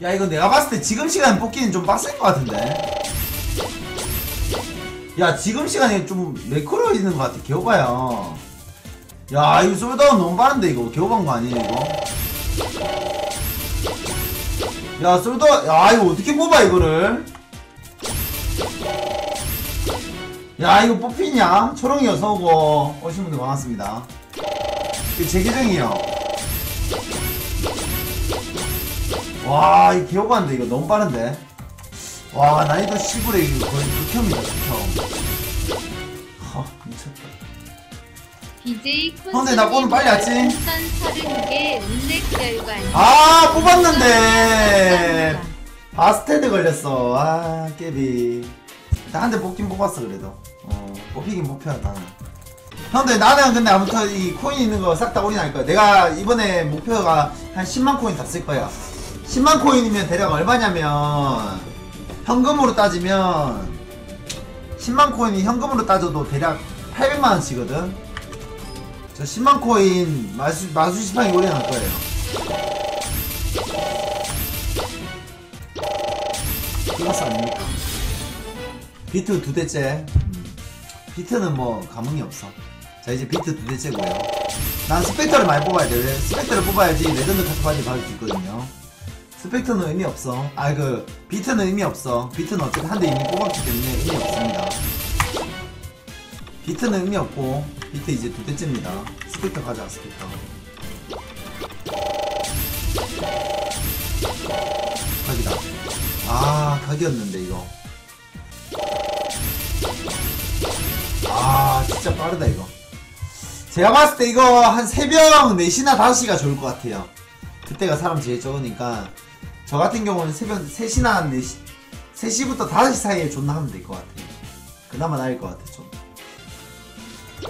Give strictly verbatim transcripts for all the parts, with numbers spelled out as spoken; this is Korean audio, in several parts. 야, 이거 내가 봤을 때 지금 시간 뽑기는 좀 빡센 것 같은데. 야, 지금 시간에 좀 매끄러워 있는 것 같아. 겨봐요. 야, 이거 솔드아웃 너무 빠른데, 이거. 겨우간 거 아니에요, 이거? 야, 솔드아웃, 야, 이거 어떻게 뽑아, 이거를? 야, 이거 뽑히냐? 초롱이요, 서고. 오신 분들 반갑습니다. 이거 제 계정이요. 와, 이거 개오반데, 이거 너무 빠른데. 와, 난이도 십으로 이거 거의 극혐이다, 극혐. 허, 미쳤다. 비제이 형제, 나 오늘 빨리 왔지? 아, 뽑았는데! 바스테드 걸렸어. 아, 깨비. 나 한 대 뽑긴 뽑았어, 그래도. 어, 뽑히긴 뽑혔다. 형들, 나는 근데 아무튼 이 코인 있는 거 싹 다 올인할 거야. 내가 이번에 목표가 한 십만 코인 다 쓸 거야. 십만 코인이면 대략 얼마냐면, 현금으로 따지면, 십만 코인이 현금으로 따져도 대략 팔백만 원씩이거든? 저 십만 코인 마수, 마수시방에 올려놓을 거예요. 플러스 아닙니까? 비트 두 대째. 비트는 뭐, 감흥이 없어. 자, 이제 비트 두 대째고요. 난 스펙터를 많이 뽑아야 돼. 왜? 스펙터를 뽑아야지 레전드 카트까지 받을 수 있거든요. 스펙터는 의미 없어. 아, 그 비트는 의미 없어. 비트는 어쨌든 한 대 이미 뽑았기 때문에 의미 없습니다. 비트는 의미 없고, 비트 이제 두 대째입니다. 스펙터 가자, 스펙터. 각이다. 아, 각이었는데 이거. 아, 진짜 빠르다 이거. 제가 봤을 때 이거 한 새벽 네 시나 다섯 시가 좋을 것 같아요. 그때가 사람 제일 적으니까. 저 같은 경우는 새벽 세 시나 네 시, 세 시부터 다섯 시 사이에 존나 하면 될 것 같아요. 그나마 나을 것 같아, 좀. 아,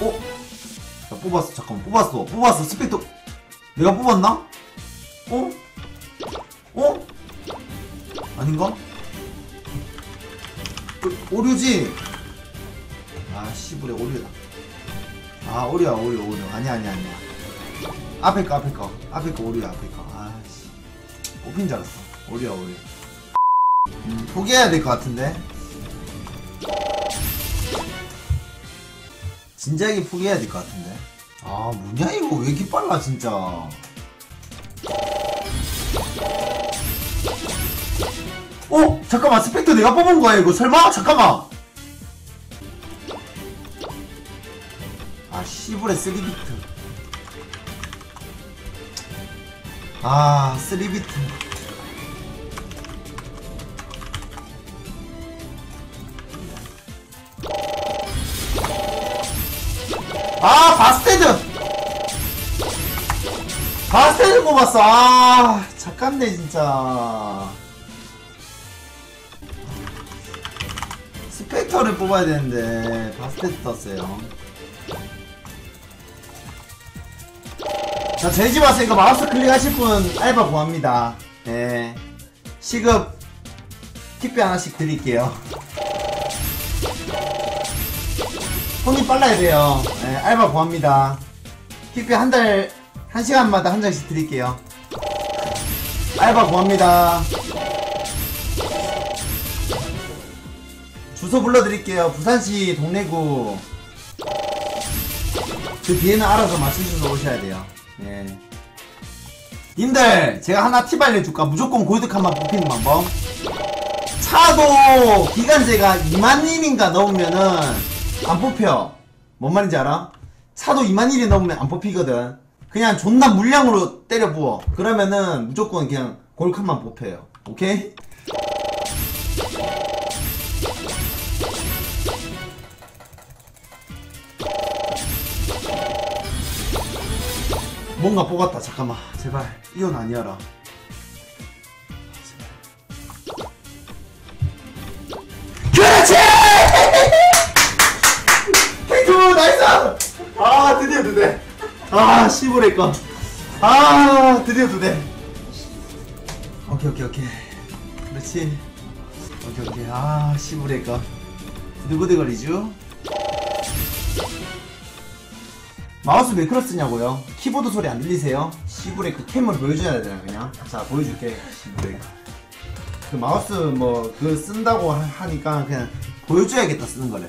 어? 나 뽑았어, 잠깐만. 뽑았어, 뽑았어, 스펙터. 내가 뽑았나? 어? 어? 아닌가? 오류지? 아, 씨부레, 오류다. 아, 오류야, 오류, 오류. 아니야, 아니야, 아니야. 앞에 거, 앞에 거. 앞에 거, 오류야, 앞에 거. 아씨. 뽑힌 줄 알았어. 오류야, 오류. 음, 포기해야 될 것 같은데? 진작에 포기해야 될 것 같은데? 아, 뭐냐, 이거. 왜 이렇게 빨라, 진짜. 어? 잠깐만, 스펙터 내가 뽑은 거야, 이거. 설마? 잠깐만. 아, 씨부레, 쓰리 비트. 아, 쓰리 비트. 아, 바스테드! 바스테드 뽑았어. 아, 착한데, 진짜. 스펙터를 뽑아야 되는데, 바스테드 떴어요. 자, 저희 집 와서 이거 마우스 클릭하실 분 알바 구합니다. 네. 시급 킥비 하나씩 드릴게요. 손이 빨라야 돼요. 네, 알바 구합니다. 킥비 한 달, 한 시간마다 한 장씩 드릴게요. 알바 구합니다. 주소 불러드릴게요. 부산시 동래구. 그 뒤에는 알아서 맞추셔서 오셔야 돼요. 예. 님들, 제가 하나 팁 알려줄까? 무조건 골드칸만 뽑히는 방법. 차도 기간제가 이만 일인가 넘으면은 안 뽑혀. 뭔 말인지 알아? 차도 이만 일이 넘으면 안 뽑히거든. 그냥 존나 물량으로 때려 부어. 그러면은 무조건 그냥 골드칸만 뽑혀요. 오케이? 뭔가 뽑았다. 잠깐만, 제발 이건 아니어라. 그렇지! 팩트볼 나이스! 아, 드디어 두 대. 아, 씨부레 건. 아, 드디어 두 대. 오케이, 오케이, 오케이. 그렇지. 오케이, 오케이. 아, 씨부레 건. 부들부들거리죠? 마우스 왜 그렇게 쓰냐고요? 키보드 소리 안 들리세요? 시브레이크 캠으로 보여줘야 되잖아 그냥. 자 보여줄게. 시브레이크 그 마우스 뭐 그 쓴다고 하니까 그냥 보여줘야겠다 쓰는 거래.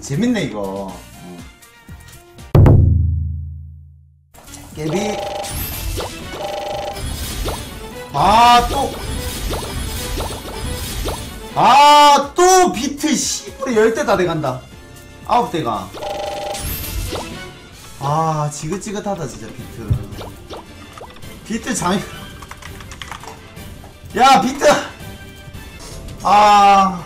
재밌네 이거. 깨비. 아 또. 아 또 비트 씨불에 열 대 다 돼간다. 아홉 대가. 아 지긋지긋하다 진짜 비트. 비트 장애. 야 비트. 아.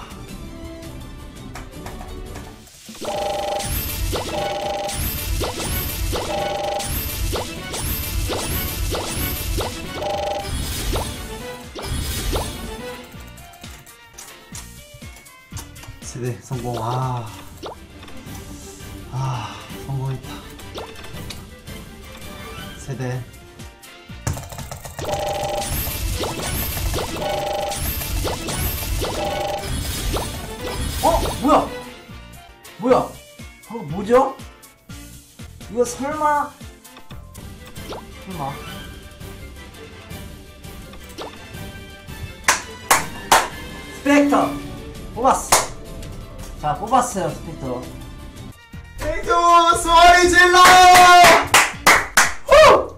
네 성공. 아, 아 성공했다. 세대 어? 뭐야? 뭐야? 어, 뭐죠? 이거 설마 설마 스펙터 뽑았어. 자 뽑았어요 스펙터. 스펙터 소리 질러! 후!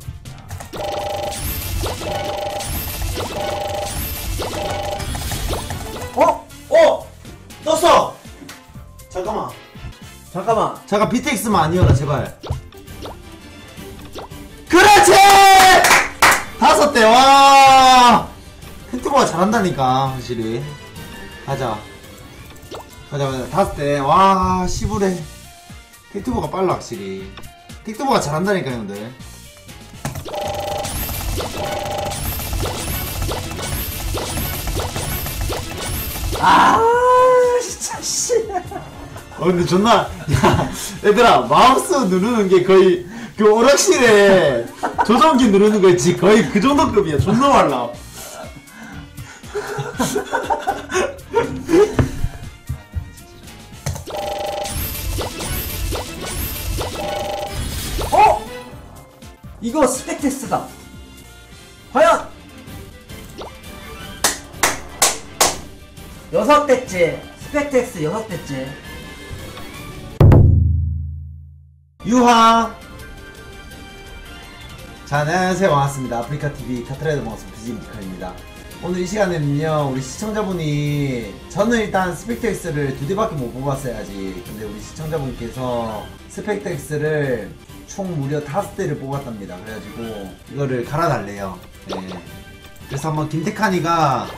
어? 어? 떴어! 잠깐만 잠깐만 잠깐 비티엑스만 아니어라 제발. 그렇지! 다섯 대. 와! 햄트버가 잘한다니까 확실히. 가자 맞아 맞아 다섯 대. 와 시부레 틱토버가 빨라 확실히. 틱토버가 잘한다니까 형들. 아 진짜 씨. 어 근데 존나 야 얘들아 마우스 누르는 게 거의 그 오락실에 조정기 누르는 거 있지 거의 그 정도 급이야. 존나 빨라. 이거 스펙테스다. 과연 여섯 대째 스펙테스 여섯 대째 유하. 자 안녕하세요 반갑습니다. 아프리카티비 카트라이더 방송 비지미카입니다. 오늘 이 시간에는요 우리 시청자분이 저는 일단 스펙터 X를 두 대밖에 못 뽑았어야지. 근데 우리 시청자분께서 스펙터 X를 총 무려 다섯 대를 뽑았답니다. 그래가지고 이거를 갈아달래요. 네. 그래서 한번 김태칸이가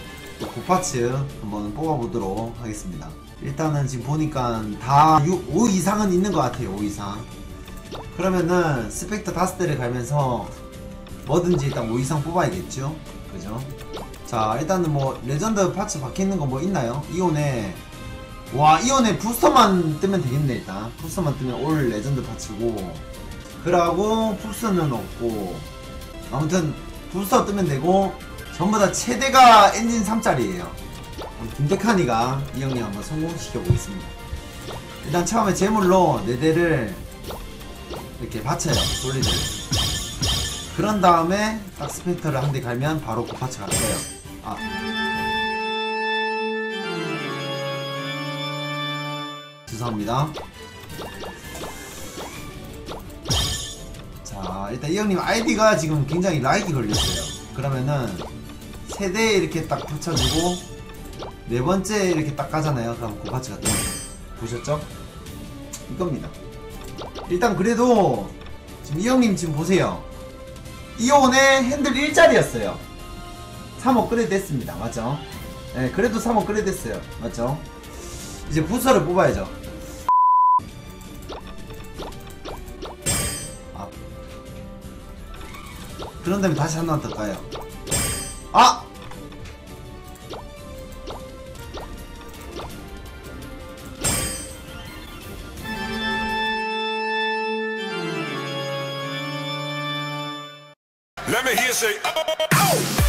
고파츠 한번 뽑아보도록 하겠습니다. 일단은 지금 보니까 다 오 이상은 있는 것 같아요. 오 이상. 그러면은 스펙터 다섯 대를 갈면서 뭐든지 일단 오 이상 뽑아야겠죠? 그죠? 자 일단은 뭐 레전드 파츠 박혀있는 거 뭐 있나요? 이온에 와 이온에 부스터만 뜨면 되겠네. 일단 부스터만 뜨면 올 레전드 파츠고 그러고 부스는 없고 아무튼 부스터 뜨면 되고 전부 다 최대가 엔진 삼짜리예요. 김대칸이가 이 형님 한번 성공시켜 보겠습니다. 일단 처음에 재물로 네 대를 이렇게 받쳐요. 돌리죠. 그런 다음에 딱 스펙터를 한 대 갈면 바로 고파츠 갈 거예요. 아. 죄송합니다. 자 일단 이 형님 아이디가 지금 굉장히 락이 걸렸어요. 그러면은 세 대에 이렇게 딱 붙여주고 네 번째 이렇게 딱 가잖아요. 그럼 고파츠가 또 보셨죠? 이겁니다. 일단 그래도 지금 이 형님 지금 보세요. 이온의 핸들 일짜리였어요. 삼 억 그래 됐습니다. 맞죠? 네, 그래도 삼 억 그래 됐어요. 맞죠? 이제 부서를 뽑아야죠. 그런 다음에 다시 하나 뜰까요? 아! Let me here say, oh, oh.